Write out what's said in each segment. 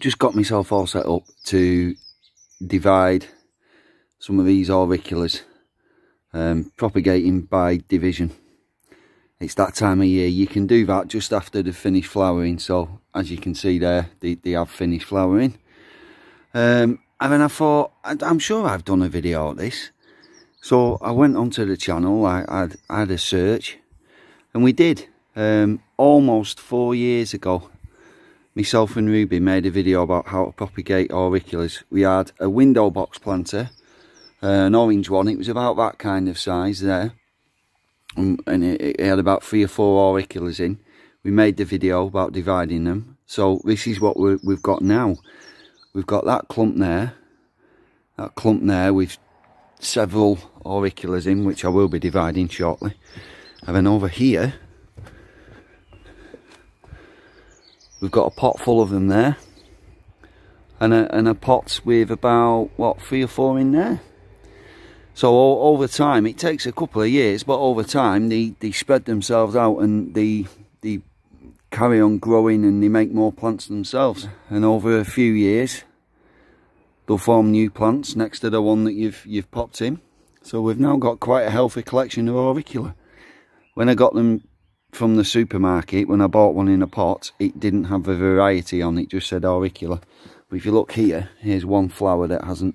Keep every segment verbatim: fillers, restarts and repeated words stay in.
just got myself all set up to divide some of these auriculas, um, propagating by division. It's that time of year. You can do that just after they've finished flowering, so as you can see there, they, they have finished flowering. Um, and then I thought, I'm sure I've done a video on this, so I went onto the channel, I, I, I had a search, and we did. Um, almost four years ago, myself and Ruby made a video about how to propagate auriculas. We had a window box planter, uh, an orange one. It was about that kind of size there, um, and it, it had about three or four auriculas in. We made the video about dividing them, so this is what we're, we've got now. We've got that clump there, that clump there with several auriculas in, which I will be dividing shortly. And then over here, we've got a pot full of them there, and a, and a pot with about, what, three or four in there. So all, over time, it takes a couple of years, but over time they, they spread themselves out, and they, they carry on growing, and they make more plants themselves. And over a few years, they'll form new plants next to the one that you've, you've popped in. So we've now got quite a healthy collection of auricula. When I got them from the supermarket, when I bought one in a pot, it didn't have a variety on it, just said auricula. But if you look here, here's one flower that hasn't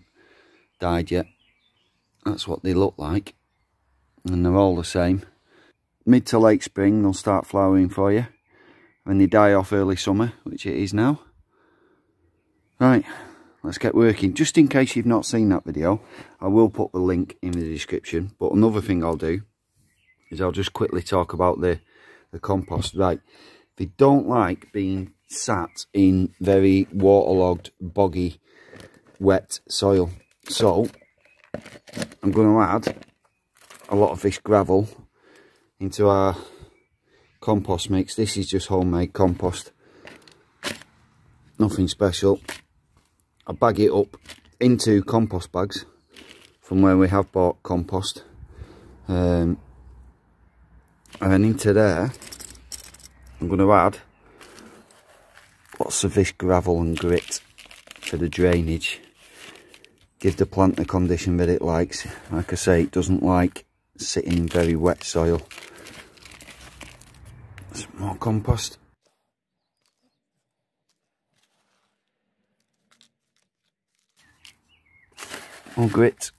died yet. That's what they look like, and they're all the same. Mid to late spring they'll start flowering for you, and they die off early summer, which it is now. Right, let's get working. Just in case you've not seen that video, I will put the link in the description. But another thing I'll do is I'll just quickly talk about the the compost. Right, they don't like being sat in very waterlogged, boggy, wet soil, so I'm going to add a lot of this gravel into our compost mix. This is just homemade compost, nothing special. I bag it up into compost bags from where we have bought compost, um, and then into there I'm going to add lots of this gravel and grit for the drainage. Give the plant the condition that it likes. Like I say, it doesn't like sitting in very wet soil. Some more compost. More grit.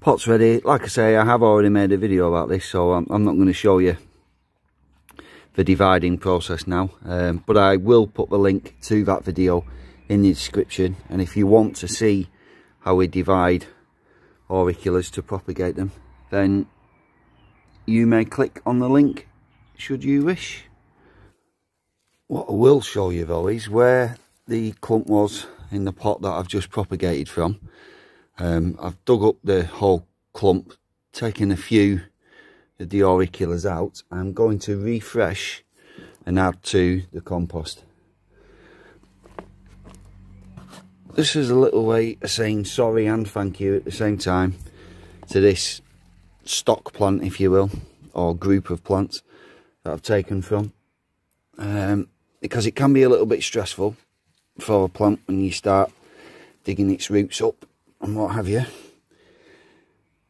Pot's ready. Like I say, I have already made a video about this, so I'm, I'm not going to show you the dividing process now, um, but I will put the link to that video in the description. And if you want to see how we divide auriculas to propagate them, then you may click on the link should you wish. What I will show you though is where the clump was in the pot that I've just propagated from. Um, I've dug up the whole clump, taken a few of the auriculas out. I'm going to refresh and add to the compost. This is a little way of saying sorry and thank you at the same time to this stock plant, if you will, or group of plants that I've taken from, um, because it can be a little bit stressful for a plant when you start digging its roots up and what have you.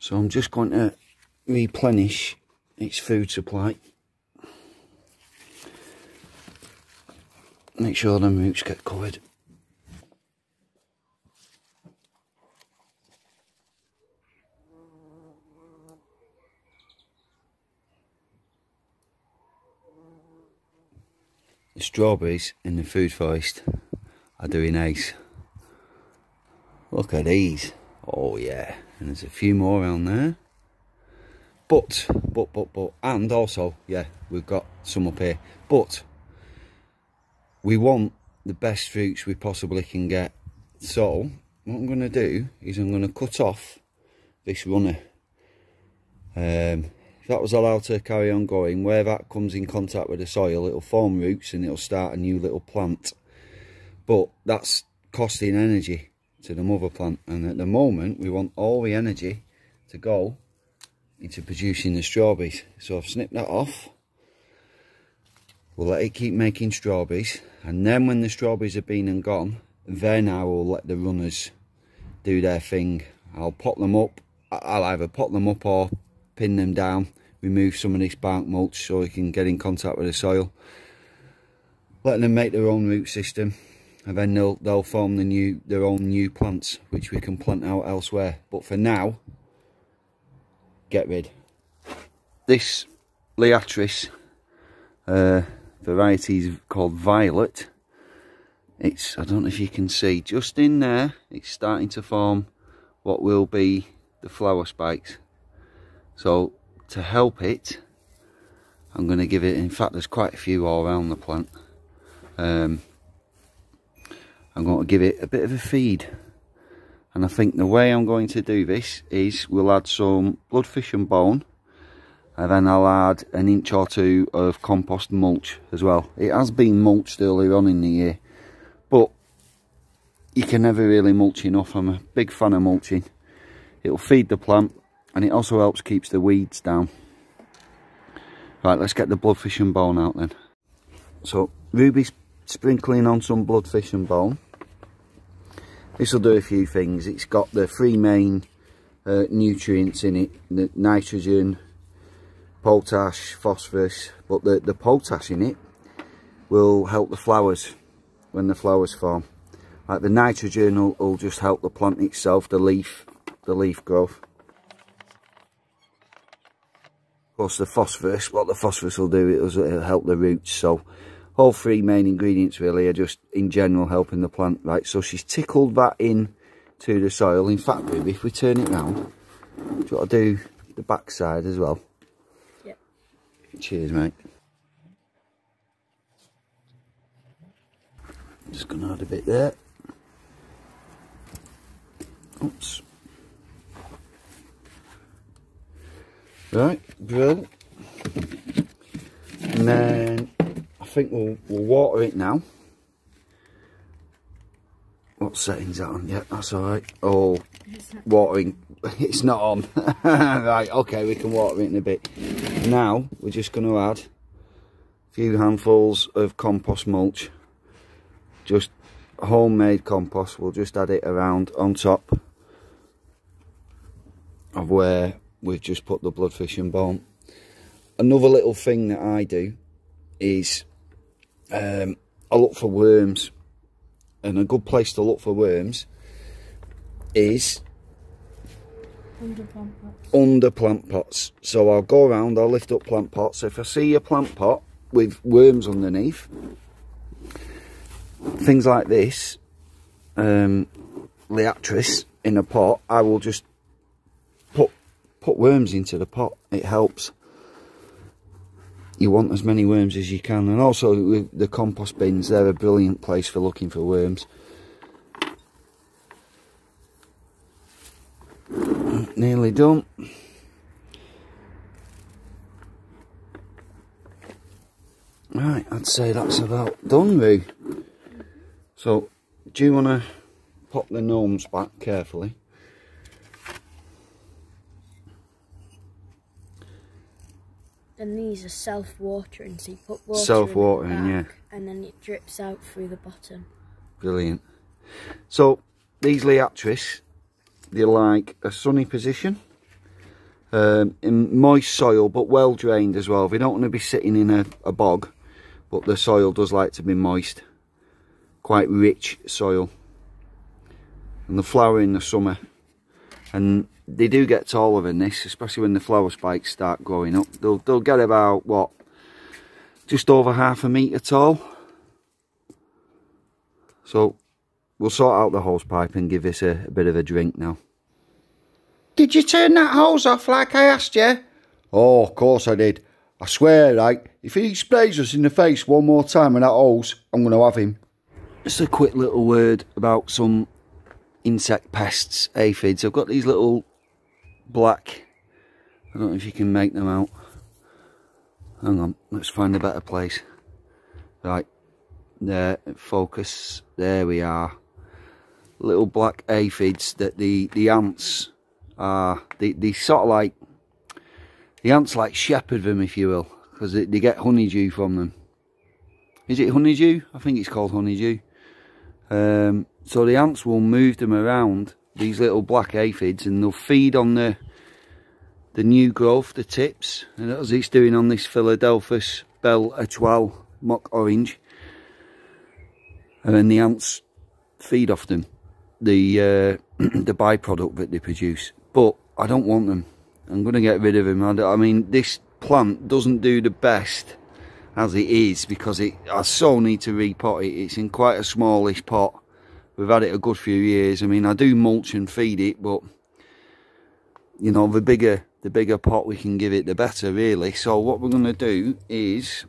So I'm just going to replenish its food supply, make sure the roots get covered. The strawberries in the food forest are doing ace. Look at these. Oh yeah, and there's a few more around there. But, but, but, but, and also, yeah, we've got some up here. But we want the best fruits we possibly can get. So what I'm going to do is I'm going to cut off this runner. Um, if that was allowed to carry on going, where that comes in contact with the soil, it'll form roots and it'll start a new little plant. But that's costing energy to the mother plant, and at the moment we want all the energy to go into producing the strawberries. So I've snipped that off. We'll let it keep making strawberries, and then when the strawberries are been and gone, then I will let the runners do their thing. I'll pot them up. I'll either pot them up or pin them down, remove some of this bark mulch so they can get in contact with the soil, letting them make their own root system, and then they'll, they'll form the new their own new plants, which we can plant out elsewhere. But for now, get rid. This Liatris uh, variety is called Violet. It's, I don't know if you can see, just in there, it's starting to form what will be the flower spikes. So to help it, I'm going to give it, in fact there's quite a few all around the plant, um, I'm going to give it a bit of a feed. And I think the way I'm going to do this is we'll add some bloodfish and bone, and then I'll add an inch or two of compost mulch as well. It has been mulched earlier on in the year, but you can never really mulch enough. I'm a big fan of mulching. It'll feed the plant, and it also helps keeps the weeds down. Right, let's get the bloodfish and bone out then. So Ruby's sprinkling on some bloodfish and bone. This will do a few things. It's got the three main uh, nutrients in it: the nitrogen, potash, phosphorus. But the, the potash in it will help the flowers when the flowers form. Like the nitrogen will, will just help the plant itself, the leaf, the leaf growth. Of course, the phosphorus, what the phosphorus will do, it'll, it'll help the roots. So all three main ingredients really are just in general helping the plant. Right, so she's tickled that in to the soil. In fact, Ruby, if we turn it round, do you want to do the back side as well? Yep. Cheers, mate. Just gonna add a bit there. Oops. Right, brill. And then I think we'll, we'll water it now. What setting's that on? Yeah, that's all right. Oh, watering, it's not on. Right, okay, we can water it in a bit. Now we're just gonna add a few handfuls of compost mulch. Just homemade compost. We'll just add it around on top of where we've just put the bloodfish and bone. Another little thing that I do is um, I look for worms, and a good place to look for worms is under plant pots. Under plant pots. So I'll go around, I'll lift up plant pots. So if I see a plant pot with worms underneath, things like this, um, Liatris in a pot, I will just put put worms into the pot. It helps. You want as many worms as you can. And also with the compost bins, they're a brilliant place for looking for worms. Nearly done. Right, I'd say that's about done, Roo. So, do you want to pop the gnomes back carefully? And these are self-watering, so you put water self-watering, in the back, yeah, and then it drips out through the bottom. Brilliant. So, these Liatris, they like a sunny position, um, in moist soil, but well-drained as well. They don't want to be sitting in a, a bog, but the soil does like to be moist. Quite rich soil, and the flower in the summer, and they do get taller than this, especially when the flower spikes start growing up. They'll, they'll get about, what, just over half a metre tall. So we'll sort out the hose pipe and give this a, a bit of a drink now. Did you turn that hose off like I asked you? Oh, of course I did. I swear, right, if he sprays us in the face one more time with that hose, I'm going to have him. Just a quick little word about some insect pests, aphids. I've got these little black, I don't know if you can make them out. Hang on, let's find a better place. Right, there, focus, there we are. Little black aphids that the, the ants are, they, they sort of like, The ants like shepherd them, if you will, because they, they get honeydew from them. Is it honeydew? I think it's called honeydew. Um, so the ants will move them around, these little black aphids, and they'll feed on the the new growth, the tips, and as it's doing on this Philadelphus Belle Etoile mock orange. And then the ants feed off them, the uh, the byproduct that they produce. But I don't want them. I'm going to get rid of them. I, I mean, this plant doesn't do the best as it is, because it I so need to repot it. It's in quite a smallish pot. We've had it a good few years. I mean, I do mulch and feed it, but you know, the bigger the bigger pot we can give it, the better, really. So what we're going to do is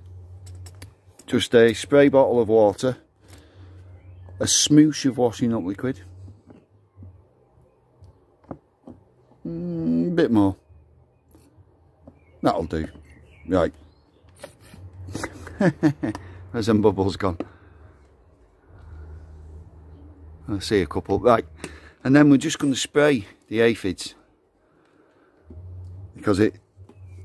just a spray bottle of water, a smoosh of washing up liquid, a mm, bit more. That'll do. Right. There's some bubbles gone. I see a couple. Right. And then we're just going to spray the aphids, because it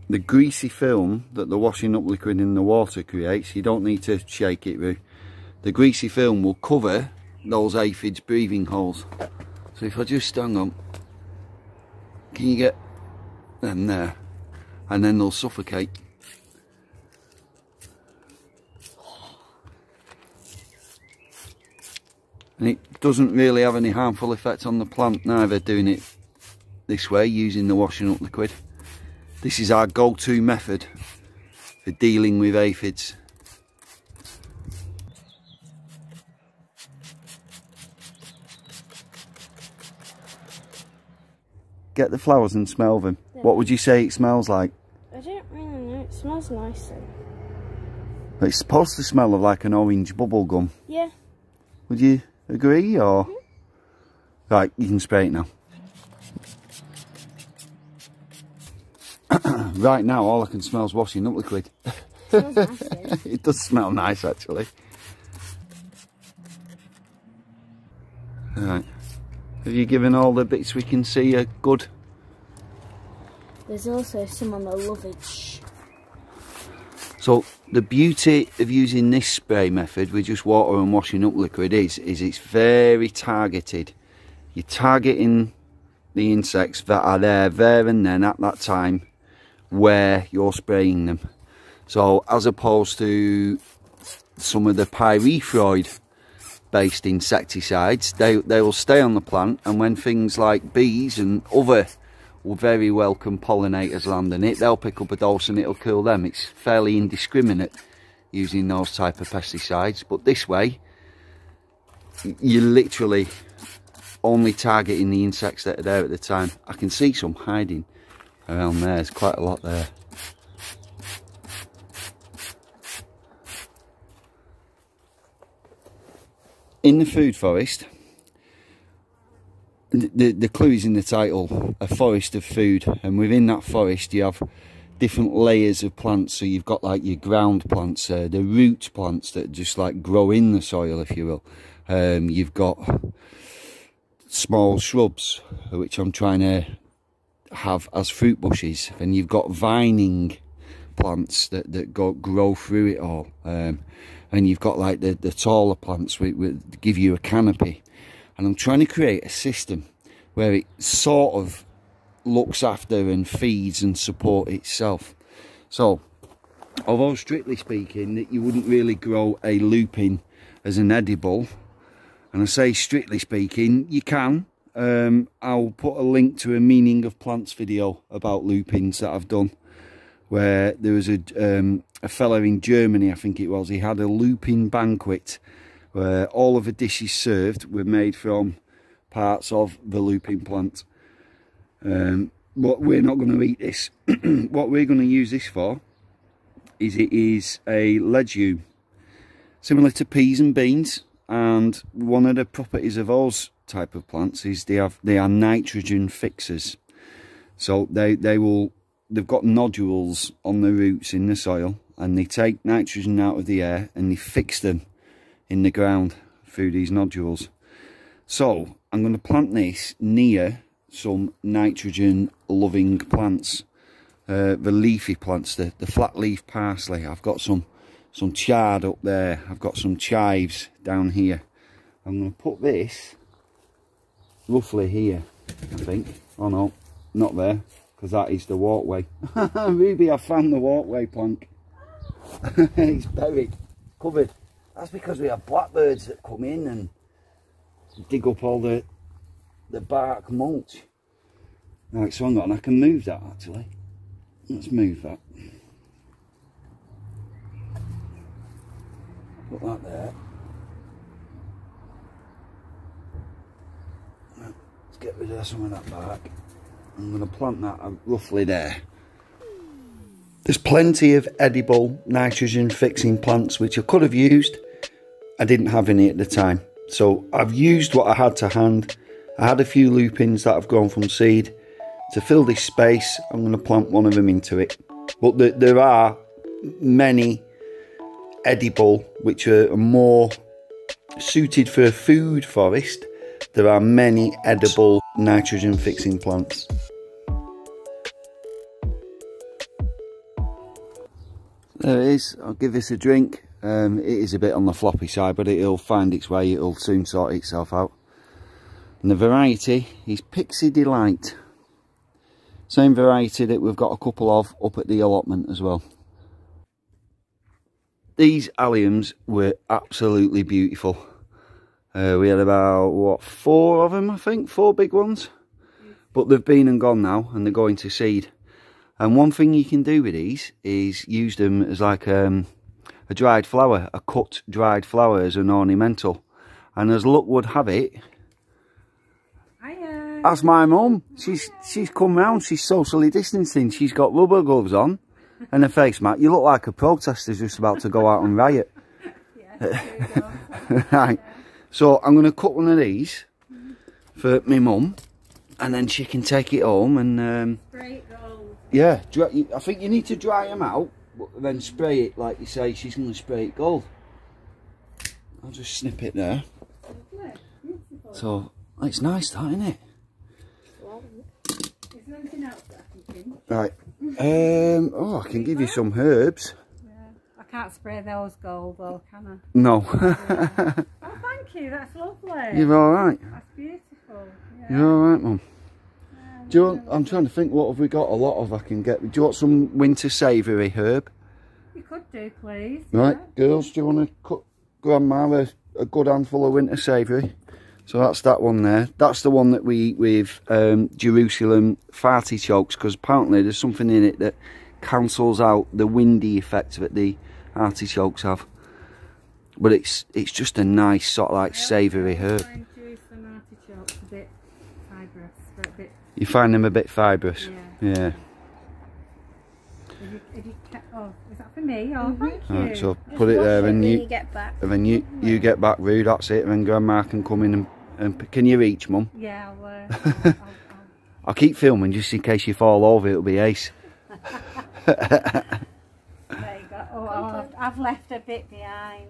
the greasy film that the washing up liquid in the water creates, you don't need to shake it. The greasy film will cover those aphids' breathing holes. So if I just hang on, can you get them there? And then they'll suffocate. And it doesn't really have any harmful effect on the plant neither, doing it this way, using the washing up liquid. This is our go-to method for dealing with aphids. Get the flowers and smell them. Yeah. What would you say it smells like? I don't really know. It smells nice though. It's supposed to smell of like an orange bubble gum. Yeah. Would you agree, or? Mm-hmm. Right, you can spray it now. Right now, all I can smell is washing up liquid. It smells nice, though. It does smell nice, actually. Right. Have you given all the bits we can see a good? There's also some on the lovage. So the beauty of using this spray method with just water and washing up liquid is, is it's very targeted. You're targeting the insects that are there, there and then at that time where you're spraying them. So as opposed to some of the pyrethroid based insecticides, they, they will stay on the plant, and when things like bees and other very welcome pollinators land in it, they'll pick up a dose and it'll kill them. It's fairly indiscriminate using those type of pesticides, but this way you're literally only targeting the insects that are there at the time. I can see some hiding around there. There's quite a lot there. In the food forest, the, the clue is in the title, a forest of food, and within that forest you have different layers of plants. So you've got like your ground plants, uh, the root plants that just like grow in the soil, if you will. Um, you've got small shrubs, which I'm trying to have as fruit bushes, and you've got vining plants that, that go, grow through it all. Um, and you've got like the, the taller plants that give you a canopy. And I'm trying to create a system where it sort of looks after and feeds and support itself. So, although strictly speaking that you wouldn't really grow a lupin as an edible, and I say strictly speaking, you can. Um, I'll put a link to a Meaning of Plants video about lupins that I've done, where there was a, um, a fella in Germany, I think it was, he had a lupin banquet where all of the dishes served were made from parts of the lupin plant. Um, but we're not going to eat this. What we're going to use this for is it is a legume, similar to peas and beans, and one of the properties of those type of plants is they have they are nitrogen fixers. So they, they will... They've got nodules on the roots in the soil, and they take nitrogen out of the air and they fix them in the ground through these nodules. So I'm going to plant this near some nitrogen loving plants. uh, the leafy plants, the, the flat leaf parsley. I've got some some chard up there. I've got some chives down here. I'm going to put this roughly here, I think. Oh no, not there, because that is the walkway. Ruby, I found the walkway plank. It's buried, covered. That's because we have blackbirds that come in and dig up all the the bark mulch. Right, so hang on, I can move that actually. Let's move that. Put that there. Let's get rid of some of that bark. I'm going to plant that roughly there. There's plenty of edible nitrogen fixing plants which I could have used. I didn't have any at the time. So I've used what I had to hand. I had a few lupins that have grown from seed. To fill this space, I'm going to plant one of them into it. But the, there are many edible which are more suited for a food forest. There are many edible nitrogen fixing plants. There it is. I'll give this a drink. Um, it is a bit on the floppy side, but it'll find its way. It'll soon sort itself out. And the variety is Pixie Delight. Same variety that we've got a couple of up at the allotment as well. These alliums were absolutely beautiful. Uh, we had about, what, four of them, I think? Four big ones. But they've been and gone now, and they're going to seed. And one thing you can do with these is use them as like um, a dried flower, a cut dried flower as an ornamental. And as luck would have it, hiya. That's my mum. She's she's come round, she's socially distancing. She's got rubber gloves on and a face mat. You look like a protester just about to go out and riot. Yeah, there right. Yeah. So I'm going to cut one of these for my mum, and then she can take it home and... Um, right. Yeah, I think you need to dry them out, but then spray it like you say. She's going to spray it gold. I'll just snip it there. So, it's nice that, isn't it? Is there anything else that I can do? Right. Um, oh, I can give you some herbs. Yeah. I can't spray those gold though, can I? No. Yeah. Oh, thank you. That's lovely. You're all right. That's beautiful. Yeah. You're all right, Mum. Do you want, I'm trying to think, what have we got a lot of I can get? Do you want some winter savoury herb? You could do, please. Right, yeah. Girls, do you want to cut Grandma a, a good handful of winter savoury? So that's that one there. That's the one that we eat with um, Jerusalem artichokes, because apparently there's something in it that cancels out the windy effect that the artichokes have. But it's it's just a nice sort of like savoury herb. I find Jerusalem artichokes a bit fibrous, but a bit... You find them a bit fibrous. Yeah. Yeah. If you, if you kept, oh, is that for me? Oh, mm-hmm. Thank you. Right, so just put it there, and you, you get back. And then you you get back, Roo. That's it. And then Grandma can come in and, and can you reach, Mum? Yeah, I'll, uh, I'll, I'll, I'll keep filming just in case you fall over. It'll be ace. There you go. Oh, oh, I've left a bit behind.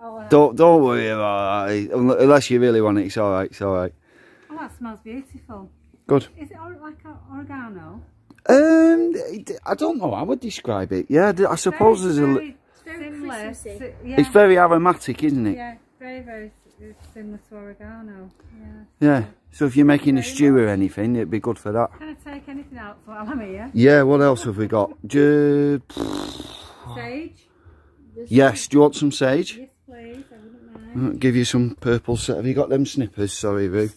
Oh, uh, don't don't worry about that. Unless you really want it, it's all right. It's all right. Oh, that smells beautiful. Good. Is it like oregano? Um, I don't know. I would describe it. Yeah, I suppose very, there's very, a. Very similar. Yeah. It's very aromatic, isn't it? Yeah, very, very similar to oregano. Yeah. Yeah. So if you're making very a stew much. Or anything, it'd be good for that. Can I take anything else while I'm here? Yeah. What else have we got? Do you... Sage. Yes. Do you want some sage? Yes, please. I wouldn't mind. I'll give you some purple. Set. Have you got them snippers? Sorry, Roo.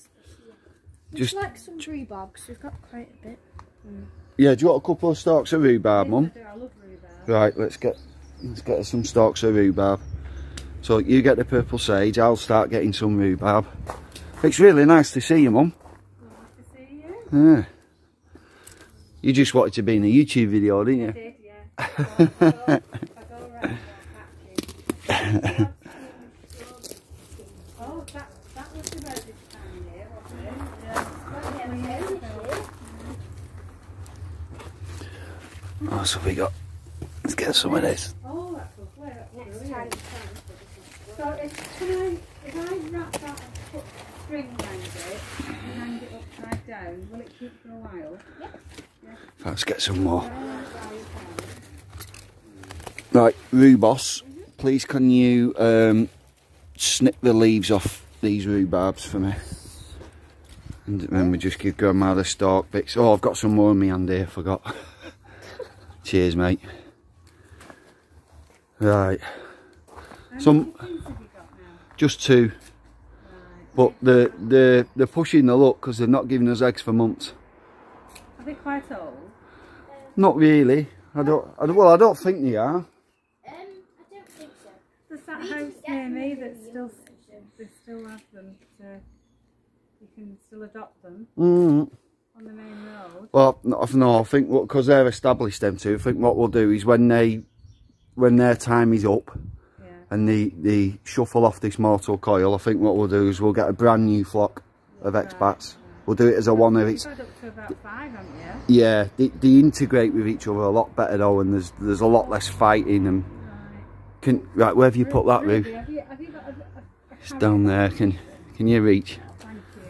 Just like some rhubarb, because we've got quite a bit. Mm. Yeah, do you want a couple of stalks of rhubarb, Mum? I do, I love rhubarb. Right, let's get let's get some stalks of rhubarb. So you get the purple sage, I'll start getting some rhubarb. It's really nice to see you, Mum. Nice to see you. Yeah. You just wanted to be in a YouTube video, didn't you? I did, yeah. I go, I go around and catch you. Oh, so we got. Let's get some of this. Oh, that's lovely. That's really nice. So if I, if I wrap that and put string down a bit and hang it upside down. Will it keep for a while? Yes. Yeah. Yeah. Let's get some more. Right, rhubarb. Please, can you um, snip the leaves off these rhubarbs for me? And then we just give Grandma the stalk bits. Oh, I've got some more in my hand here, I forgot. Cheers, mate. Right. Some, just two. But they're, they're, they're pushing the luck because they're not giving us eggs for months. Are they quite old? Not really. I don't, I don't, well, I don't think they are. That house near me that still, they still have them, to, you can still adopt them mm. on the main road. Well, no, I think because they're established them two, I think what we'll do is when they, when their time is up yeah. and they, they shuffle off this mortal coil, I think what we'll do is we'll get a brand new flock of right. expats. Yeah. We'll do it as a one of its... You've got up to about five, haven't you? Yeah, they, they integrate with each other a lot better though, and there's, there's a lot less fighting and... Can, right, where have you put that, Ruth? It's down there. Can can you reach? Thank you.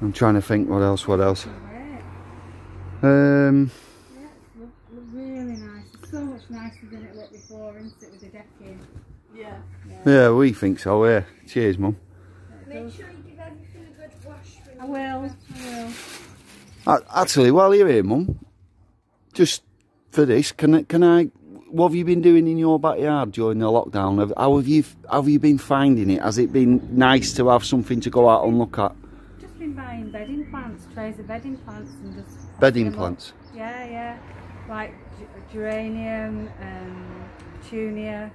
I'm trying to think what else, what else. Um, yeah, it's look, look really nice. It's so much nicer than it looked before, isn't it, with the decking? Yeah. Yeah, yeah we think so, yeah. Cheers, Mum. Make sure you give everything a good wash. I will, I will. Actually, while you're here, Mum, just for this, can, can I... What have you been doing in your backyard during the lockdown? How have you how have you been finding it? Has it been nice to have something to go out and look at? Just been buying bedding plants, trays of bedding plants, and just bedding plants. Up. Yeah, yeah, like geranium, um, petunia,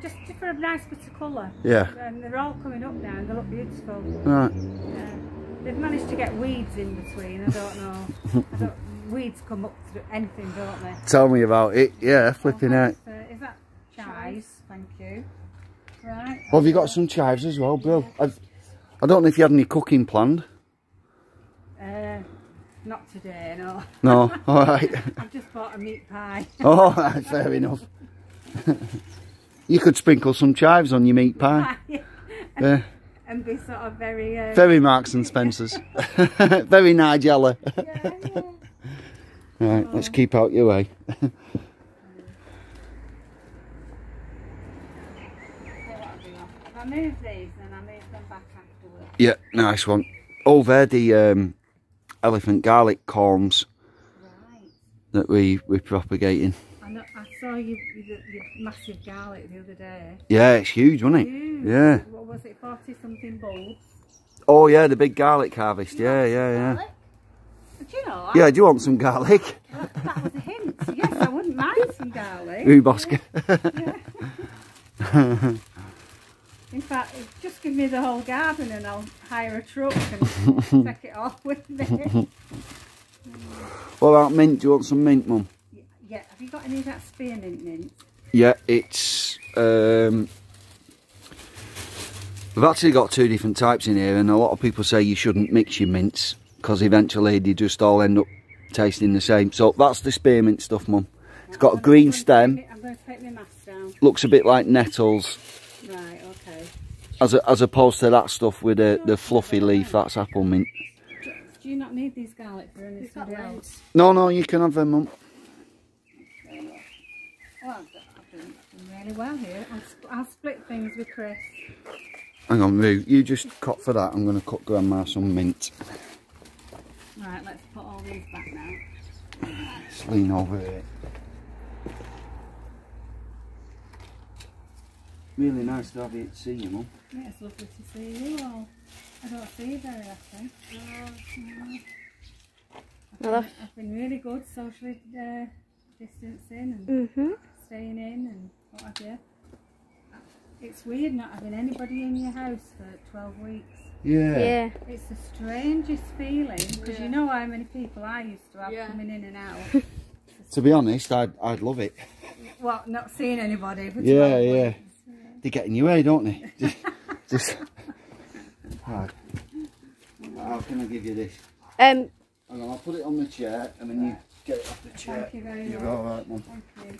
just, just for a nice bit of colour. Yeah. And they're all coming up now, and they look beautiful. Right. Yeah. They've managed to get weeds in between. I don't know. I don't, weeds come up through anything, don't they? Tell me about it, yeah, flipping out. Oh, is that chives? Thank you. Right. Well, have you got some chives as well, Bill? Yeah. I don't know if you had any cooking planned. Uh, not today, no. No, all right. I've just bought a meat pie. All right, fair enough. You could sprinkle some chives on your meat pie. Yeah. Yeah. And be sort of very... Uh... Very Marks and Spencers. Very Nigella. Yeah, yeah. Right, let's keep out your way. I move these and I move them back afterwards. Yeah, nice one. Oh, they're the um, elephant garlic corms right. that we, we're propagating. I, know, I saw your, your, your massive garlic the other day. Yeah, it's huge, wasn't it? Huge. Yeah. What was it, forty something bulbs? Oh, yeah, the big garlic harvest. Yeah, yeah, yeah. Garlic? Do you know, yeah, do you want some garlic? That, that was a hint. Yes, I wouldn't mind some garlic. Rhubarb. Yeah. Yeah. In fact, just give me the whole garden and I'll hire a truck and take it off with me. What about mint? Do you want some mint, Mum? Yeah. Have you got any of that spearmint mint? Yeah, it's... Um, we've actually got two different types in here, and a lot of people say you shouldn't mix your mints, because eventually they just all end up tasting the same. So that's the spearmint stuff, Mum. It's got a green stem. I'm going to take my mask down. Looks a bit like nettles. Right, okay. As a, as opposed to that stuff with the, the fluffy leaf, that's apple mint. Do, do you not need these garlic for anything else? No, no, you can have them, Mum. Well, I've done really well here. I'll, sp I'll split things with Chris. Hang on, Roo, you just cut for that. I'm going to cut Grandma some mint. Right, let's put all these back now. Let's lean over it. Really nice to have you to see you, Mum. Yeah, it's lovely to see you all. I don't see you very often. Uh, no. I've, been, I've been really good socially uh, distancing and mm-hmm. staying in and what have you. It's weird not having anybody in your house for twelve weeks. Yeah. Yeah. It's the strangest feeling because yeah. you know how many people I used to have yeah. coming in and out. To be honest, I'd, I'd love it. Well, not seeing anybody. For yeah, yeah, yeah. They get in your way, don't they? Just. just... Right. How can I give you this? Um. Hang on, I'll put it on the chair and then you get it off the chair. Thank you very much. You're all right, Mum. Thank you.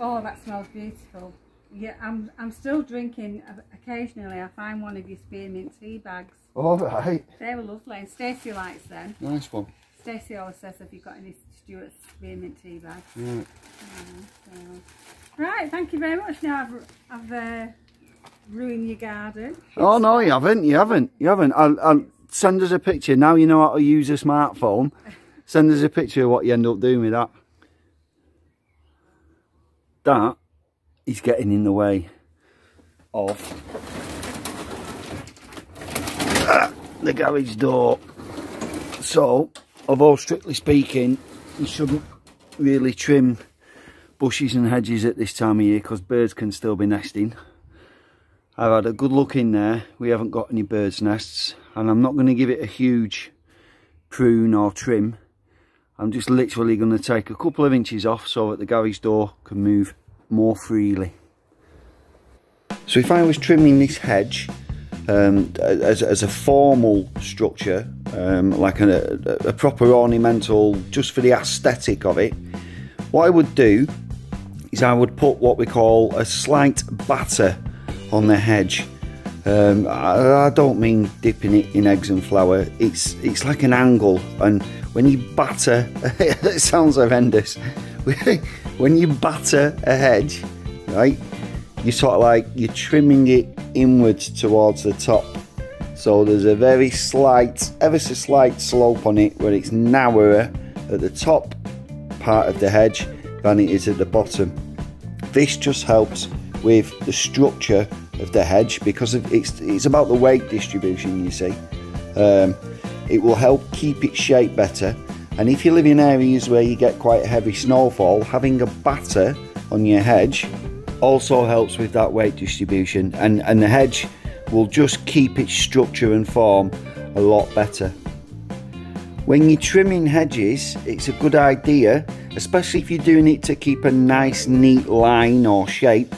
Oh, that smells beautiful. Yeah, I'm I'm still drinking. Occasionally I find one of your spearmint tea bags. All right. They were lovely, and Stacey likes them. Nice one. Stacey always says, have you got any Stuart's spearmint tea bags? Right. Yeah, so. Right, thank you very much. Now I've, I've uh, ruined your garden. Oh no, you haven't, you haven't, you haven't. I'll, I'll send us a picture. Now you know how to use a smartphone. Send us a picture of what you end up doing with that. That is getting in the way of the garage door. So, although strictly speaking, you shouldn't really trim bushes and hedges at this time of year because birds can still be nesting. I've had a good look in there. We haven't got any birds' nests, and I'm not going to give it a huge prune or trim. I'm just literally going to take a couple of inches off so that the garage door can move more freely. So if I was trimming this hedge um, as, as a formal structure, um, like an, a, a proper ornamental, just for the aesthetic of it, what I would do is I would put what we call a slight batter on the hedge. Um, I, I don't mean dipping it in eggs and flour. It's, it's like an angle, and when you batter, it sounds horrendous. When you batter a hedge, right, you sort of like, you're trimming it inwards towards the top. So there's a very slight, ever so slight slope on it where it's narrower at the top part of the hedge than it is at the bottom. This just helps with the structure of the hedge because of it's, it's about the weight distribution, you see. Um, It will help keep its shape better, and if you live in areas where you get quite heavy snowfall, having a batter on your hedge also helps with that weight distribution, and, and the hedge will just keep its structure and form a lot better. When you're trimming hedges, it's a good idea, especially if you're doing it to keep a nice neat line or shape,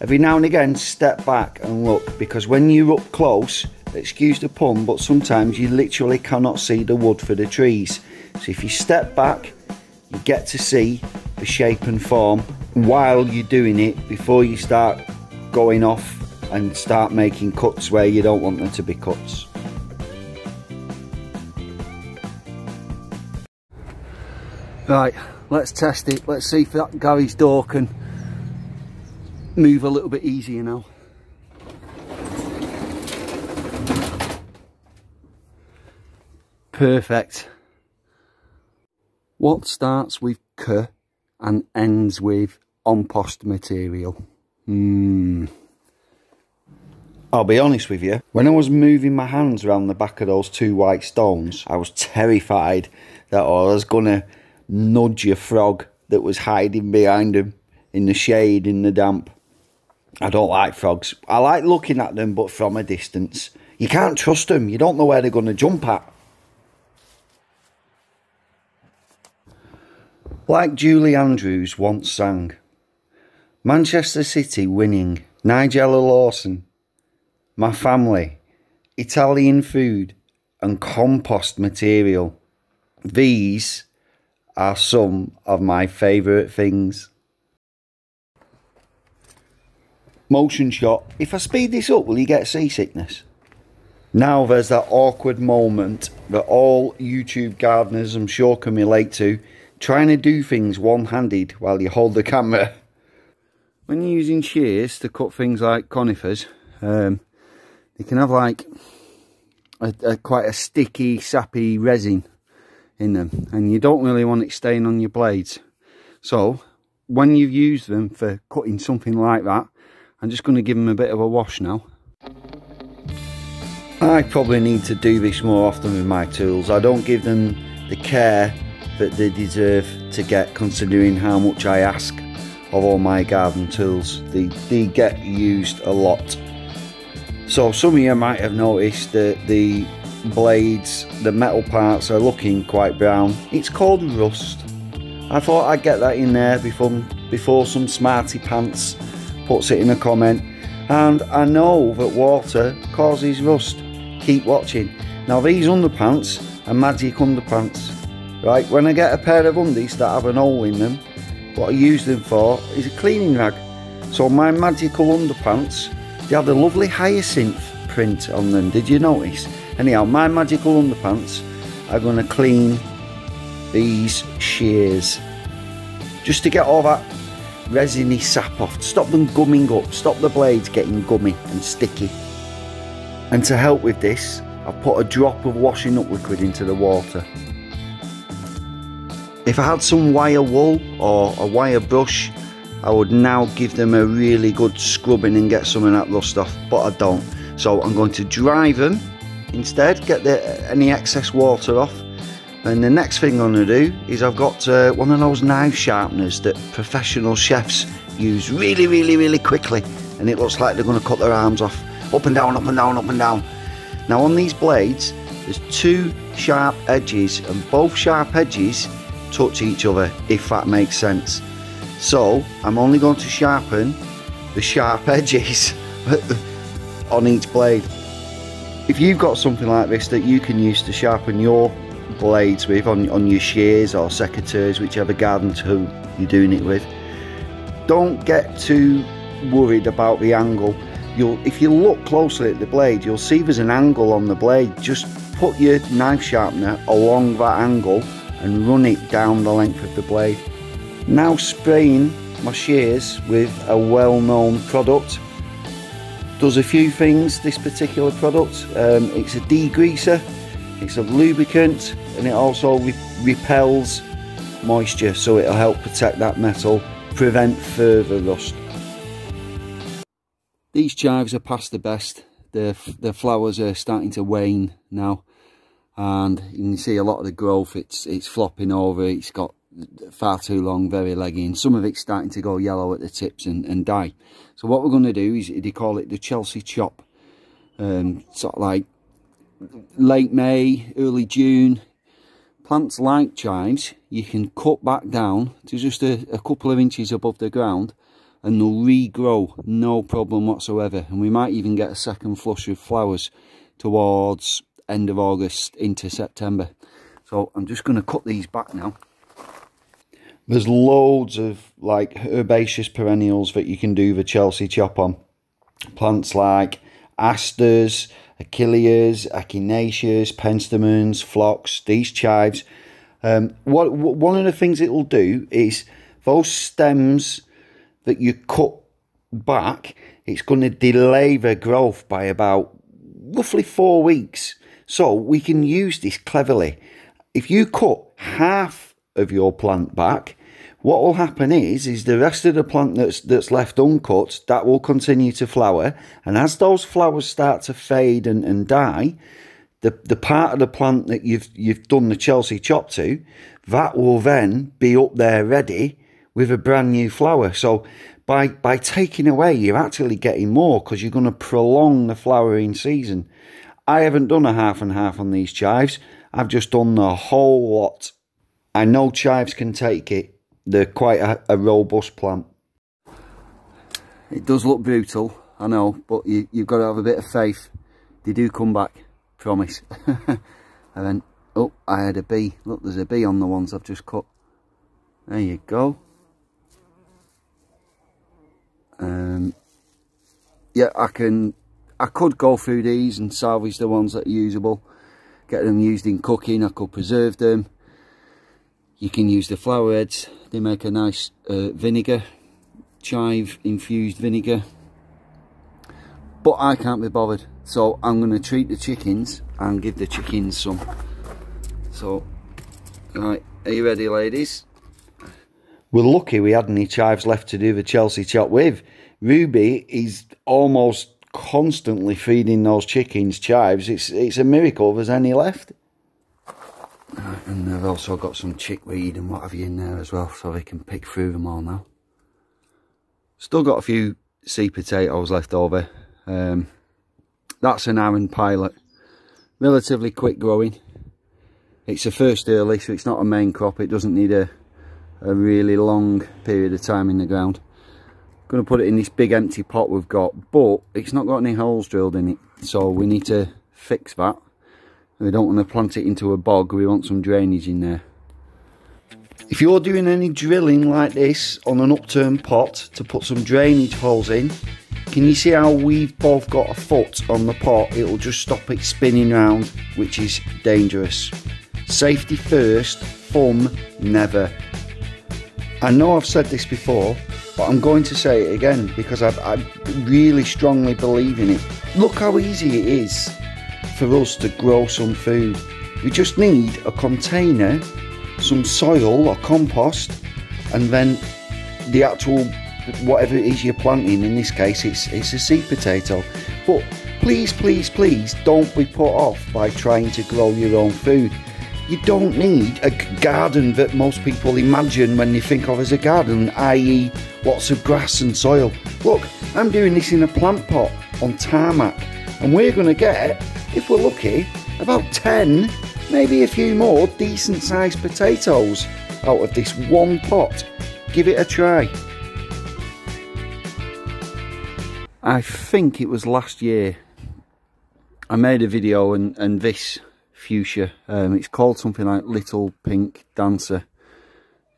every now and again step back and look, because when you're up close, excuse the pun, but sometimes you literally cannot see the wood for the trees. So if you step back, you get to see the shape and form while you're doing it before you start going off and start making cuts where you don't want them to be cuts. Right, let's test it. Let's see if that garage door can move a little bit easier now. Perfect. What starts with K and ends with on-post material? Hmm. I'll be honest with you, when I was moving my hands around the back of those two white stones, I was terrified that I was going to nudge a frog that was hiding behind them in the shade, in the damp. I don't like frogs. I like looking at them, but from a distance. You can't trust them. You don't know where they're going to jump at. Like Julie Andrews once sang, Manchester City winning, Nigella Lawson, my family, Italian food and compost material. These are some of my favourite things. Motion shot. If I speed this up, will you get seasickness? Now there's that awkward moment that all YouTube gardeners I'm sure can relate to. Trying to do things one-handed while you hold the camera. When you're using shears to cut things like conifers, um, they can have like a, a, quite a sticky, sappy resin in them, and you don't really want it staying on your blades. So when you've used them for cutting something like that, I'm just going to give them a bit of a wash now. I probably need to do this more often with my tools. I don't give them the care that they deserve to get, considering how much I ask of all my garden tools. They, they get used a lot. So some of you might have noticed that the blades, the metal parts, are looking quite brown. It's called rust. I thought I'd get that in there before, before some smarty pants puts it in a comment. And I know that water causes rust. Keep watching. Now these underpants are magic underpants. Right, when I get a pair of undies that have an hole in them, what I use them for is a cleaning rag. So my magical underpants, they had a lovely hyacinth print on them, did you notice? Anyhow, my magical underpants are going to clean these shears just to get all that resiny sap off, stop them gumming up, stop the blades getting gummy and sticky. And to help with this, I've put a drop of washing up liquid into the water. If I had some wire wool or a wire brush, I would now give them a really good scrubbing and get some of that rust off, but I don't. So I'm going to dry them instead, get the, any excess water off. And the next thing I'm going to do is I've got uh, one of those knife sharpeners that professional chefs use really, really, really quickly. And it looks like they're going to cut their arms off. Up and down, up and down, up and down. Now on these blades, there's two sharp edges, and both sharp edges touch each other, if that makes sense. So I'm only going to sharpen the sharp edges on each blade. If you've got something like this that you can use to sharpen your blades with on, on your shears or secateurs, whichever garden tool you're doing it with, don't get too worried about the angle. You'll, if you look closely at the blade, you'll see there's an angle on the blade. Just put your knife sharpener along that angle and run it down the length of the blade. Now spraying my shears with a well-known product. Does a few things, this particular product. Um, it's a degreaser, it's a lubricant, and it also re repels moisture, so it'll help protect that metal, prevent further rust. These chives are past the best. Their, their flowers are starting to wane now, and you can see a lot of the growth, it's, it's flopping over, it's got far too long, very leggy, and some of it's starting to go yellow at the tips and, and die. So what we're going to do is, they call it the Chelsea chop, um, sort of like late May, early June. Plants like chives, you can cut back down to just a, a couple of inches above the ground and they'll regrow, no problem whatsoever, and we might even get a second flush of flowers towards end of August into September. So I'm just going to cut these back now. There's loads of like herbaceous perennials that you can do the Chelsea chop on. Plants like asters, achilleas, echinaceas, penstemons, phlox, these chives. Um, what, what, one of the things it'll do is those stems that you cut back, it's going to delay their growth by about roughly four weeks. So we can use this cleverly. If you cut half of your plant back, what will happen is, is the rest of the plant that's, that's left uncut, that will continue to flower. And as those flowers start to fade and, and die, the, the part of the plant that you've, you've done the Chelsea chop to, that will then be up there ready with a brand new flower. So by, by taking away, you're actually getting more because you're going to prolong the flowering season. I haven't done a half and half on these chives. I've just done the whole lot. I know chives can take it. They're quite a, a robust plant. It does look brutal, I know, but you, you've got to have a bit of faith. They do come back, promise. And then, oh, I had a bee. Look, there's a bee on the ones I've just cut. There you go. Um, yeah, I can... I could go through these and salvage the ones that are usable, get them used in cooking, I could preserve them. You can use the flower heads, they make a nice uh, vinegar, chive infused vinegar. But I can't be bothered, so I'm going to treat the chickens and give the chickens some. So, right, are you ready, ladies? We're lucky we had any chives left to do the Chelsea chop with. Ruby is almost constantly feeding those chickens chives. It's it's a miracle there's any left. Right, and I've also got some chickweed and what have you in there as well, so they can pick through them all now. Still got a few sea potatoes left over. Um that's an Arran Pilot, relatively quick growing. It's a first early, so it's not a main crop. It doesn't need a a really long period of time in the ground. Going to put it in this big empty pot we've got, but it's not got any holes drilled in it, so we need to fix that. We don't want to plant it into a bog, we want some drainage in there. If you're doing any drilling like this on an upturned pot to put some drainage holes in, can you see how we've both got a foot on the pot? It'll just stop it spinning round, which is dangerous. Safety first, fun never. I know I've said this before, but I'm going to say it again because I, I really strongly believe in it. Look how easy it is for us to grow some food. We just need a container, some soil or compost, and then the actual whatever it is you're planting. In this case it's it's a seed potato. But please please please don't be put off by trying to grow your own food. You don't need a garden that most people imagine when they think of as a garden, i e lots of grass and soil. Look, I'm doing this in a plant pot on tarmac, and we're going to get, if we're lucky, about ten, maybe a few more decent sized potatoes out of this one pot. Give it a try. I think it was last year I made a video and, and this fuchsia, um, it's called something like Little Pink Dancer,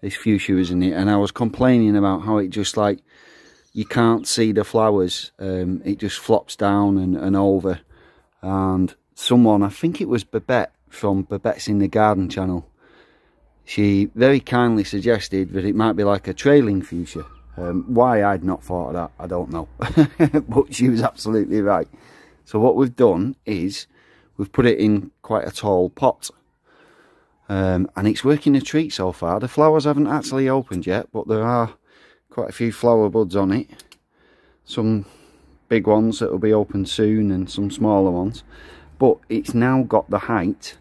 this fuchsia was in it, and I was complaining about how it just like, you can't see the flowers, um, it just flops down and, and over. And someone, I think it was Babette from Babette's in the Garden channel, she very kindly suggested that it might be like a trailing fuchsia. Um, why I'd not thought of that, I don't know, but she was absolutely right. So what we've done is we've put it in quite a tall pot, um, and it's working a treat so far. The flowers haven't actually opened yet, but there are quite a few flower buds on it, some big ones that will be open soon and some smaller ones, but it's now got the height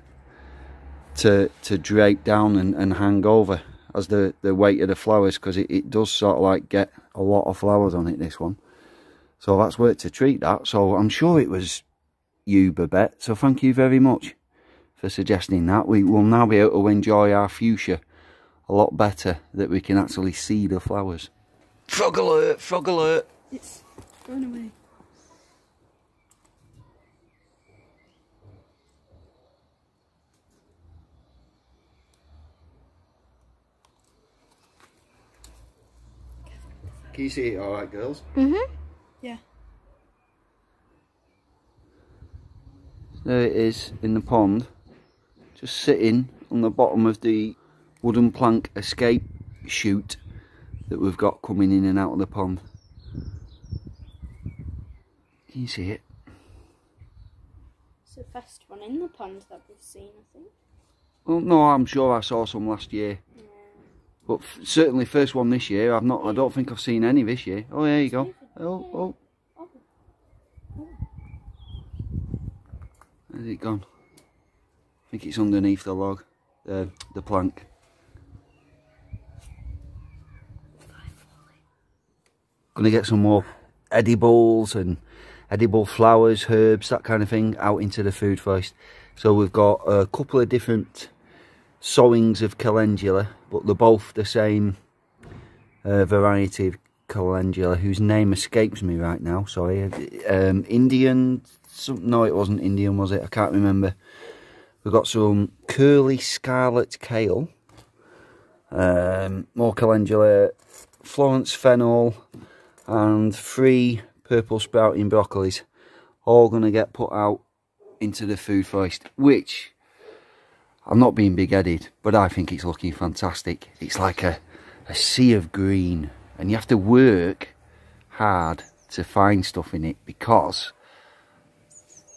to, to drape down and, and hang over as the, the weight of the flowers, because it, it does sort of like get a lot of flowers on it, this one. So that's worked a treat, that. So I'm sure it was you, Babette, so thank you very much for suggesting that. We will now be able to enjoy our fuchsia a lot better, that we can actually see the flowers. Frog alert, frog alert. It's going away. Can you see it all right, girls? Mm-hmm. Yeah. There it is in the pond, just sitting on the bottom of the wooden plank escape chute that we've got coming in and out of the pond. Can you see it? It's the first one in the pond that we've seen, I think. Well, no, I'm sure I saw some last year. Yeah. But f certainly first one this year. I've not. I don't think I've seen any this year. Oh, there you go. Oh, oh. Where's it gone? I think it's underneath the log, uh, the plank. Gonna get some more edibles and edible flowers, herbs, that kind of thing, out into the food forest. So we've got a couple of different sowings of calendula, but they're both the same uh, variety of calendula whose name escapes me right now, sorry. Um, Indian, some, no it wasn't Indian, was it? I can't remember. We've got some curly scarlet kale, um, more calendula, Florence fennel, and three purple sprouting broccolis, all going to get put out into the food forest, which, I'm not being big-headed, but I think it's looking fantastic. It's like a, a sea of green, and you have to work hard to find stuff in it, because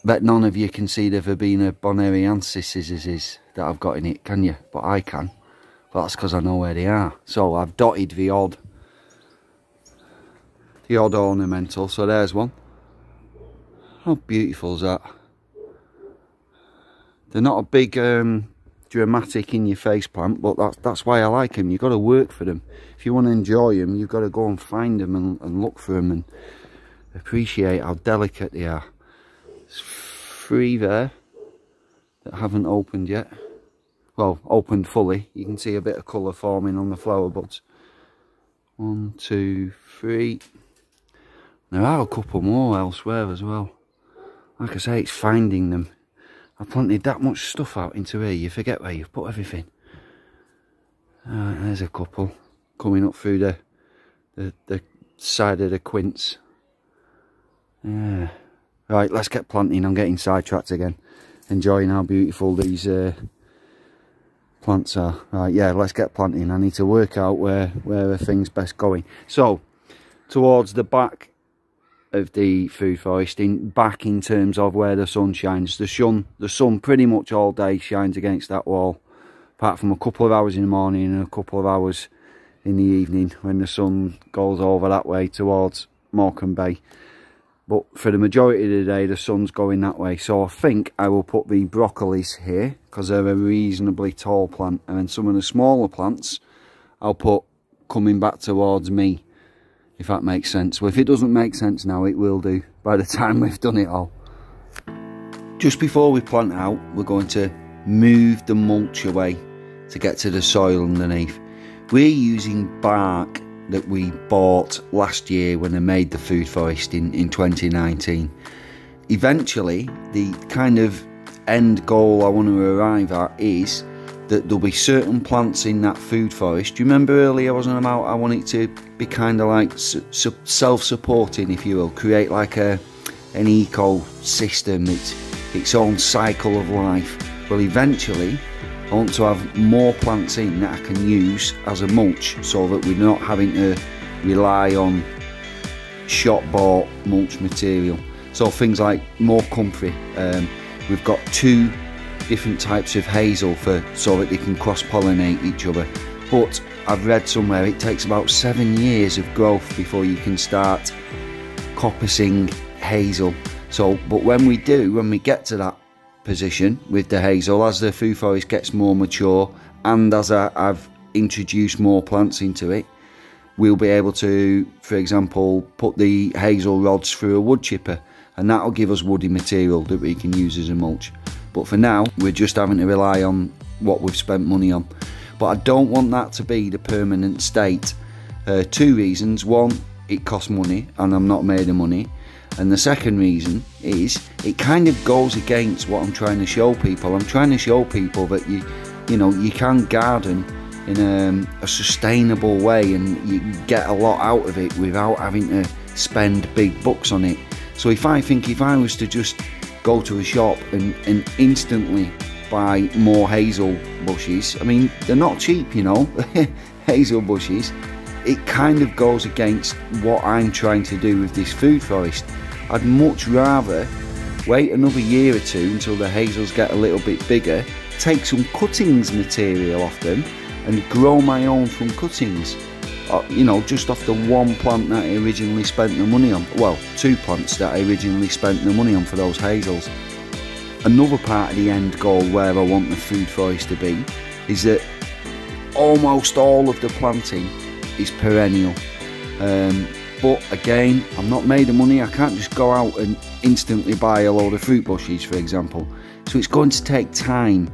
but none of you can see the Verbena boneriensis that I've got in it, can you? But I can. But that's because I know where they are. So I've dotted the odd, the odd ornamental. So there's one. How beautiful is that? They're not a big, um, dramatic in your face plant, but that's, that's why I like them. You've got to work for them. If you want to enjoy them, you've got to go and find them and, and look for them and appreciate how delicate they are. There's three there that haven't opened yet. Well, opened fully. You can see a bit of colour forming on the flower buds. One, two, three. There are a couple more elsewhere as well. Like I say, it's finding them. I've planted that much stuff out into here, you forget where you've put everything. Uh, there's a couple coming up through the the, the side of the quince. Yeah. Right, let's get planting. I'm getting sidetracked again. Enjoying how beautiful these uh, plants are. Right, yeah, let's get planting. I need to work out where where are things best going. So, towards the back of the food forest, in back in terms of where the sun shines. The sun, the sun pretty much all day shines against that wall, apart from a couple of hours in the morning and a couple of hours in the evening when the sun goes over that way towards Morecambe Bay. But for the majority of the day, the sun's going that way. So I think I will put the broccolis here, because they're a reasonably tall plant. And then some of the smaller plants, I'll put coming back towards me, if that makes sense. Well, if it doesn't make sense now, it will do by the time we've done it all. Just before we plant out, we're going to move the mulch away to get to the soil underneath. We're using bark that we bought last year when they made the food forest in, in twenty nineteen. Eventually, the kind of end goal I want to arrive at is that there'll be certain plants in that food forest. Do you remember earlier I was on about I want it to be kind of like self-supporting, if you will, create like a an ecosystem, it's its own cycle of life. Well, eventually I want to have more plants in that I can use as a mulch, so that we're not having to rely on shop bought mulch material. So things like more comfrey, um, we've got two different types of hazel for so that they can cross-pollinate each other, but I've read somewhere it takes about seven years of growth before you can start coppicing hazel. So but when we do, when we get to that position with the hazel, as the food forest gets more mature and as I, I've introduced more plants into it, we'll be able to, for example, put the hazel rods through a wood chipper, and that'll give us woody material that we can use as a mulch. But for now, we're just having to rely on what we've spent money on. But I don't want that to be the permanent state. Uh, two reasons. One, it costs money and I'm not made of money. And the second reason is it kind of goes against what I'm trying to show people. I'm trying to show people that you, you know, you can garden in a, a sustainable way and you get a lot out of it without having to spend big bucks on it. So if I think if I was to just go to a shop and, and instantly buy more hazel bushes, I mean, they're not cheap, you know, hazel bushes, it kind of goes against what I'm trying to do with this food forest. I'd much rather wait another year or two until the hazels get a little bit bigger, take some cuttings material off them and grow my own from cuttings, you know, just off the one plant that I originally spent the money on. Well, two plants that I originally spent the money on for those hazels. Another part of the end goal where I want the food forest to be is that almost all of the planting is perennial. Um, but again, I'm not made of money. I can't just go out and instantly buy a load of fruit bushes, for example. So it's going to take time.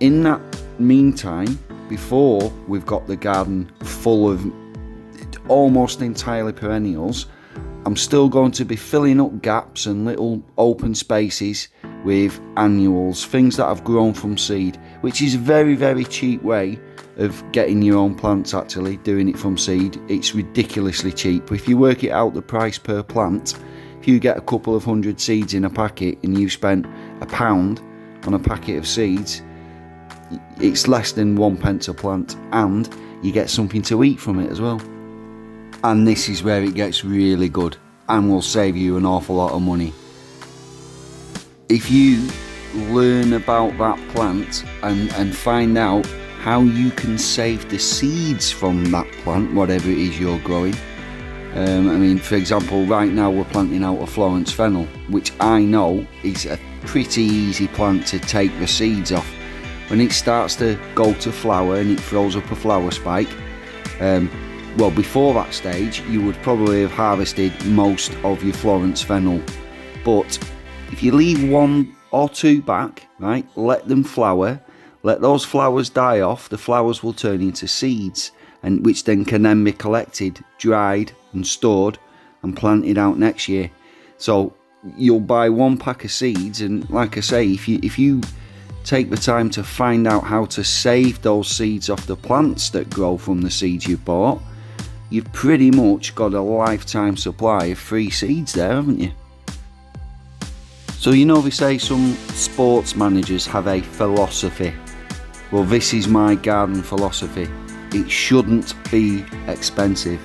In that meantime, before we've got the garden full of almost entirely perennials, I'm still going to be filling up gaps and little open spaces with annuals, things that I've grown from seed, which is a very, very cheap way of getting your own plants, actually, doing it from seed. It's ridiculously cheap. If you work it out, the price per plant, if you get a couple of hundred seeds in a packet and you spent a pound on a packet of seeds, it's less than one pence a plant, and you get something to eat from it as well. And this is where it gets really good and will save you an awful lot of money. If you learn about that plant and, and find out how you can save the seeds from that plant, whatever it is you're growing. Um, I mean, for example, right now we're planting out a Florence fennel, which I know is a pretty easy plant to take the seeds off. When it starts to go to flower and it throws up a flower spike, um, well, before that stage, you would probably have harvested most of your Florence fennel. But if you leave one or two back, right, let them flower, let those flowers die off, the flowers will turn into seeds, and which then can then be collected, dried and stored and planted out next year. So you'll buy one pack of seeds, and like I say, if you, if you Take the time to find out how to save those seeds off the plants that grow from the seeds you bought. You've pretty much got a lifetime supply of free seeds there, haven't you? So you know they say some sports managers have a philosophy. Well, this is my garden philosophy. It shouldn't be expensive.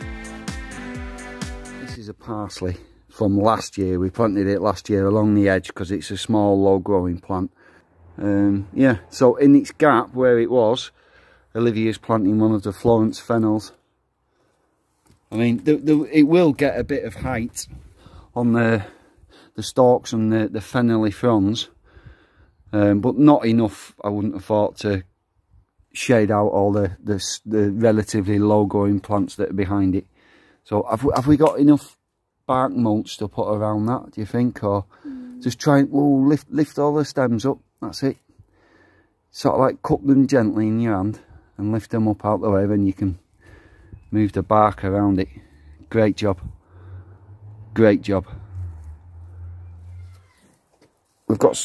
This is a parsley from last year. We planted it last year along the edge because it's a small, low-growing plant. Um, yeah, so in its gap where it was, Olivia's planting one of the Florence fennels. I mean, the, the, it will get a bit of height on the the stalks and the, the fennelly fronds, um, but not enough, I wouldn't have thought, to shade out all the, the, the relatively low-growing plants that are behind it. So have we, have we got enough bark mulch to put around that, do you think? Or mm. just try and we'll lift, lift all the stems up, that's it. Sort of like cup them gently in your hand and lift them up out the way, then you can move the bark around it. Great job. Great job. We've got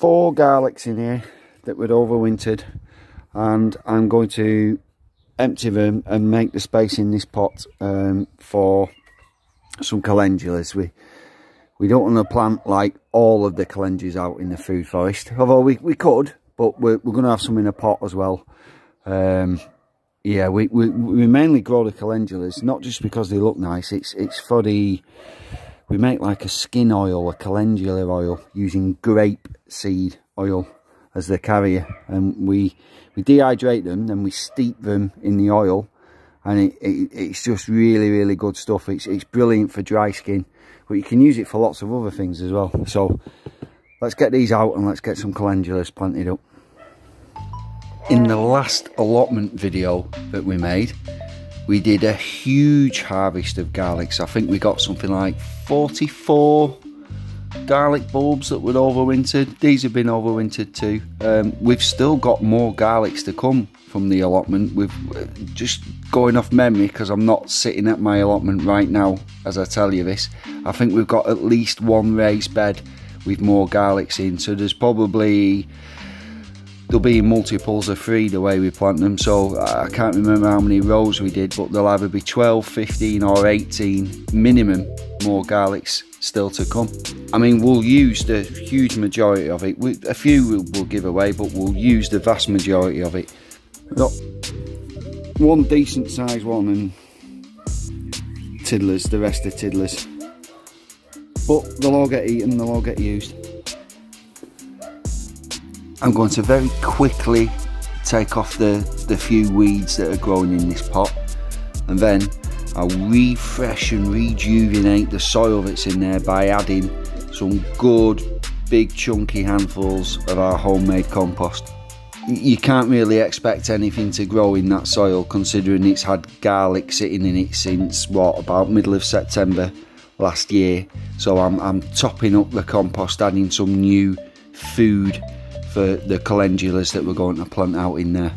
four garlics in here that were overwintered, and I'm going to empty them and make the space in this pot um, for some calendulas. We we don't want to plant like all of the calendulas out in the food forest, although we, we could, but we're, we're going to have some in a pot as well. Um, yeah, we, we we mainly grow the calendulas, not just because they look nice, it's, it's for the... We make like a skin oil, a calendula oil, using grape seed oil as the carrier, and we we dehydrate them, then we steep them in the oil, and it, it, it's just really, really good stuff. It's it's brilliant for dry skin, but you can use it for lots of other things as well. So let's get these out and let's get some calendulas planted up. In the last allotment video that we made, we did a huge harvest of garlics. I think we got something like forty-four garlic bulbs that were overwintered. These have been overwintered too. Um, we've still got more garlics to come from the allotment. We've uh, just going off memory, because I'm not sitting at my allotment right now as I tell you this. I think we've got at least one raised bed with more garlics in. So there's probably... They'll be in multiples of three the way we plant them, so I can't remember how many rows we did, but there'll either be twelve, fifteen or eighteen minimum more garlics still to come. I mean, we'll use the huge majority of it. We, a few we'll, we'll give away, but we'll use the vast majority of it. Got one decent sized one and tiddlers, the rest are tiddlers. But they'll all get eaten, they'll all get used. I'm going to very quickly take off the, the few weeds that are growing in this pot, and then I'll refresh and rejuvenate the soil that's in there by adding some good big chunky handfuls of our homemade compost. You can't really expect anything to grow in that soil, considering it's had garlic sitting in it since what, about middle of September last year. So I'm, I'm topping up the compost, adding some new food for the calendulas that we're going to plant out in there.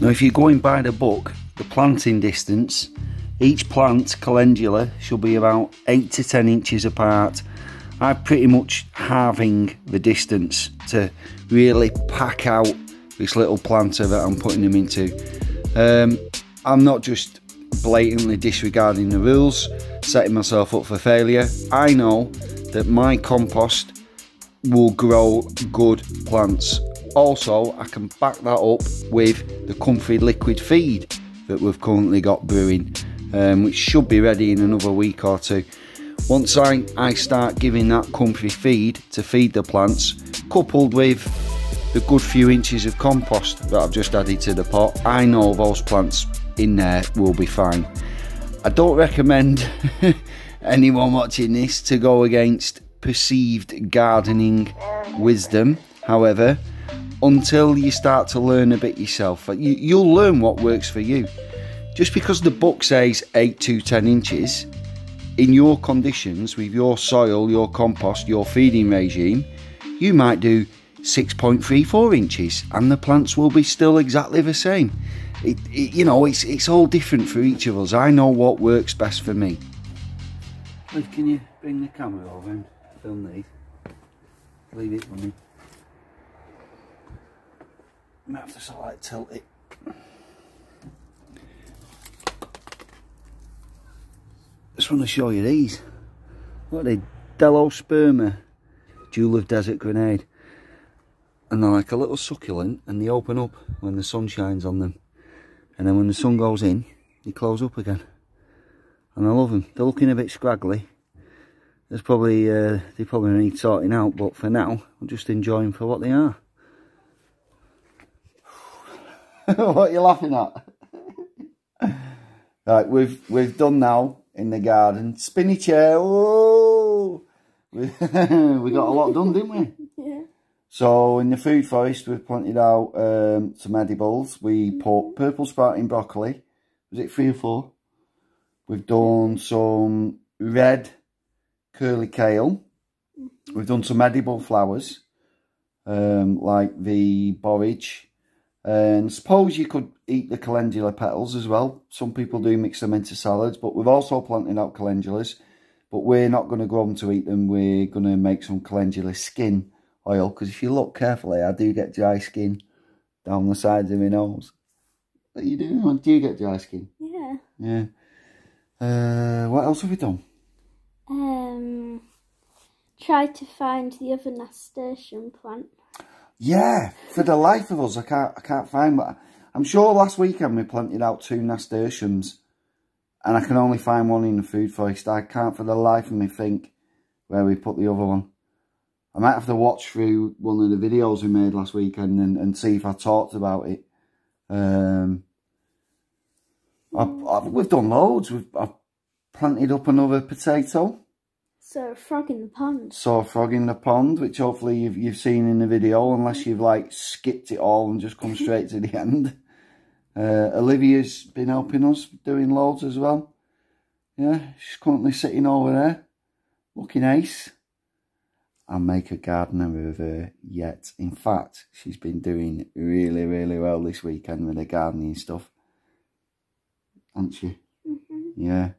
Now, if you're going by the book, the planting distance, each plant calendula should be about eight to ten inches apart. I'm pretty much halving the distance to really pack out this little planter that I'm putting them into. Um, I'm not just blatantly disregarding the rules, setting myself up for failure. I know that my compost will grow good plants. Also, I can back that up with the comfy liquid feed that we've currently got brewing, um, which should be ready in another week or two. Once I, I start giving that comfy feed to feed the plants, coupled with the good few inches of compost that I've just added to the pot, I know those plants in there will be fine. I don't recommend anyone watching this to go against perceived gardening wisdom, however, until you start to learn a bit yourself. You, you'll learn what works for you. Just because the book says eight to ten inches, in your conditions, with your soil, your compost, your feeding regime, you might do six point three four inches and the plants will be still exactly the same. It, it, you know, it's, it's all different for each of us. I know what works best for me. Liv, can you bring the camera over and film these? Leave it for me. might have to sort of like tilt it. Just want to show you these. What are they? Delosperma, Jewel of Desert Grenade. And they're like a little succulent, and they open up when the sun shines on them. And then when the sun goes in, they close up again. And I love them. They're looking a bit scraggly. There's probably, uh, they probably need sorting out, but for now, I'm just enjoying for what they are. What are you laughing at? Right, we've, we've done now in the garden. Spinny chair, whoa! We, we got a lot done, didn't we? Yeah. So in the food forest, we've planted out um, some edibles. We put purple sprouting broccoli. Was it three or four? We've done some red curly kale. We've done some edible flowers, um, like the borage. And suppose you could eat the calendula petals as well. Some people do mix them into salads, but we've also planted out calendulas. But we're not going to go on to eat them. We're going to make some calendula skin oil, because if you look carefully, I do get dry skin down the sides of my nose. What are you doing? Do you get dry skin? Yeah. Yeah. Uh, what else have we done? Um, try to find the other nasturtium plant. Yeah, for the life of us, I can't, I can't find one. I'm sure last weekend we planted out two nasturtiums, and I can only find one in the food forest. I can't for the life of me think where we put the other one. I might have to watch through one of the videos we made last weekend and, and see if I talked about it. Um, I've, I've, we've done loads. We've, I've planted up another potato. So a frog in the pond. So a frog in the pond, which hopefully you've, you've seen in the video, unless you've like skipped it all and just come straight to the end. Uh, Olivia's been helping us, doing loads as well. Yeah, she's currently sitting over there, looking ace. I'll make a gardener of her yet. In fact, she's been doing really, really well this weekend with her gardening stuff. Aren't she? Mm-hmm. Yeah.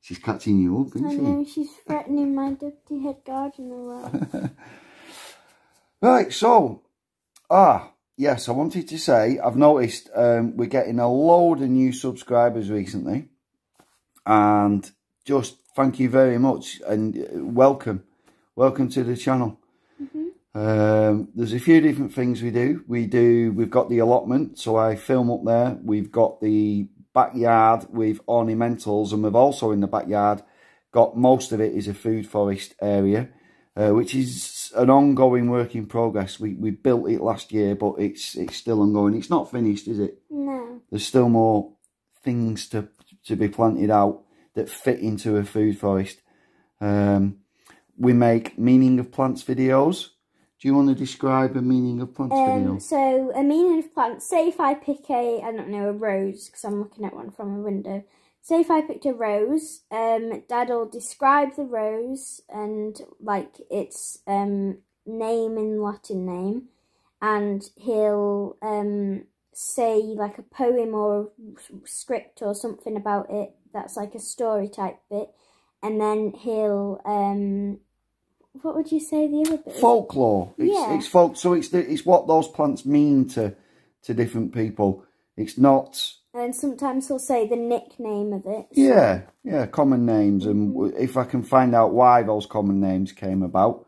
She's catching you up, isn't she? I know, she's threatening my dirty head gardener away. Right, so, ah, yes, I wanted to say, I've noticed um, we're getting a load of new subscribers recently. And just thank you very much and welcome. Welcome to the channel. Mm-hmm. Um, there's a few different things we do. We do, we've got the allotment, so I film up there. We've got the backyard with ornamentals, and we've also in the backyard got most of it is a food forest area, uh, which is an ongoing work in progress. We, we built it last year, but it's it's still ongoing. It's not finished, is it? No. There's still more things to, to be planted out that fit into a food forest. Um... We make Meaning of Plants videos. Do you want to describe a Meaning of Plants um, video? So, a Meaning of Plants, say if I pick a, I don't know, a rose, because I'm looking at one from a window. Say if I picked a rose, um, Dad will describe the rose and, like, its um, name in Latin name. And he'll um, say, like, a poem or a script or something about it that's, like, a story type bit. And then he'll... Um, what would you say the other bit? Folklore. It's, yeah. It's folk. So it's the, it's what those plants mean to to different people. It's not. And sometimes he'll say the nickname of it. So. Yeah, yeah, common names, and if I can find out why those common names came about.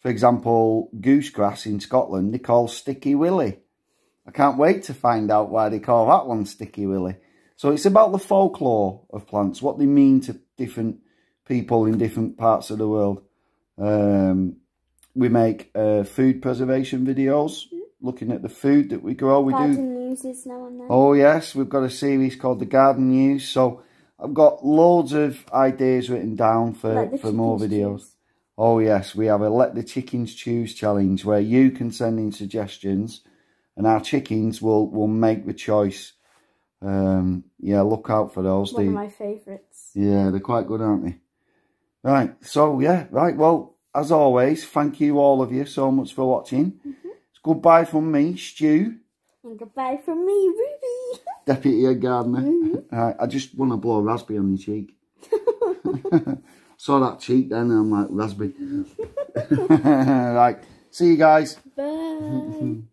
For example, goosegrass in Scotland they call Sticky Willy. I can't wait to find out why they call that one Sticky Willy. So it's about the folklore of plants, what they mean to different people in different parts of the world. Um, we make uh, food preservation videos, looking at the food that we grow. We garden do news is now and then. Oh yes, we've got a series called the Garden News. So I've got loads of ideas written down for like for more videos. Choose. Oh yes, we have a Let the Chickens Choose challenge where you can send in suggestions, and our chickens will will make the choice. Um, yeah, look out for those. One they, of my favourites. Yeah, they're quite good, aren't they? Right, so yeah, right, well, as always, thank you all of you so much for watching. Mm-hmm. It's goodbye from me, Stu. And goodbye from me, Ruby. Deputy Head Gardener. Mm-hmm. Right, I just want to blow a raspberry on your cheek. Saw that cheek then, and I'm like, raspberry. Right, see you guys. Bye.